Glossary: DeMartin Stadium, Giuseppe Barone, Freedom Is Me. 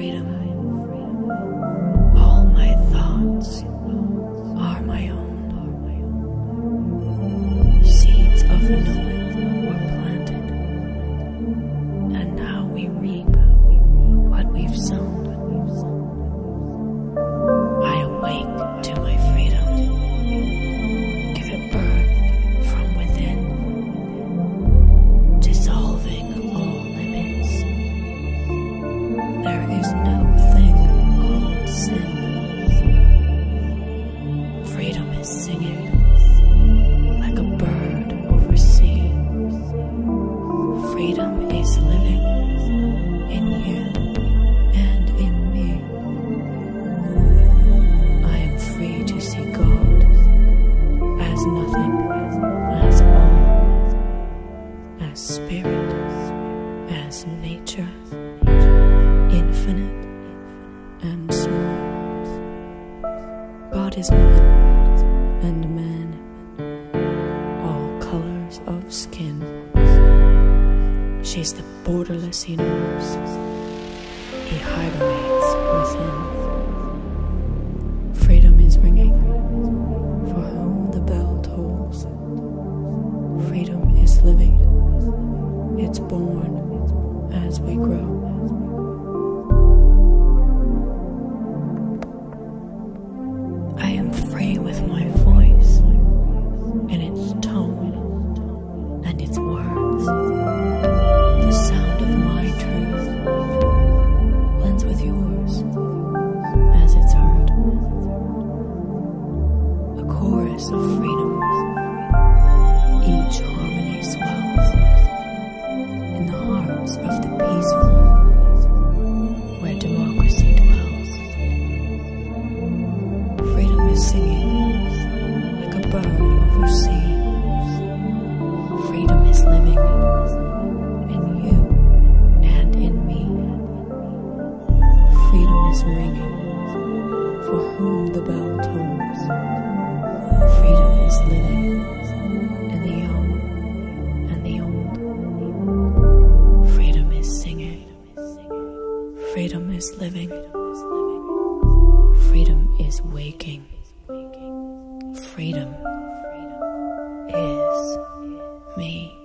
freedom. All my thoughts are my own. Seeds of knowing were planted, and now we reap what we've sown. I awake to my freedom, give it birth from within, dissolving all limits. There is no thing called sin. Freedom is singing. Freedom is living in you and in me. I am free to see God as nothing, as all, as spirit, as nature, infinite and small. God is woman and man, all colors of skin. She's the borderless he knows. He hibernates within. Freedom is ringing for whom the bell tolls. Freedom is living. It's born as we grow. Freedom is living. Freedom is waking. Freedom is me.